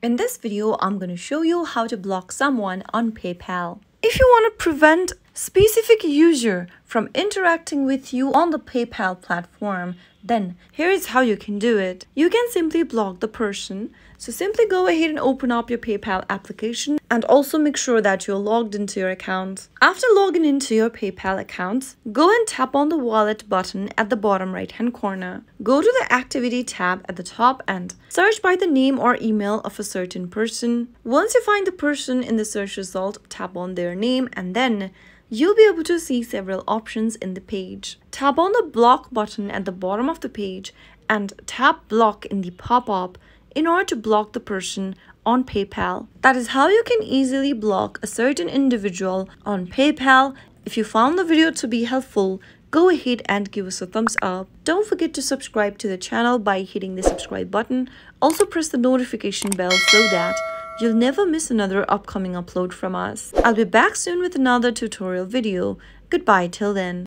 In this video, I'm going to show you how to block someone on PayPal. If you want to prevent specific user from interacting with you on the PayPal platform, then here is how you can do it. You can simply block the person. So simply go ahead and open up your PayPal application and also make sure that you're logged into your account. After logging into your PayPal account, go and tap on the wallet button at the bottom right hand corner. Go to the activity tab at the top and search by the name or email of a certain person. Once you find the person in the search result, tap on their name and then you'll be able to see several options in the page. Tap on the block button at the bottom of the page and tap block in the pop-up in order to block the person on PayPal. That is how you can easily block a certain individual on PayPal. If you found the video to be helpful, go ahead and give us a thumbs up. Don't forget to subscribe to the channel by hitting the subscribe button. Also press the notification bell so that you'll never miss another upcoming upload from us. I'll be back soon with another tutorial video. Goodbye till then.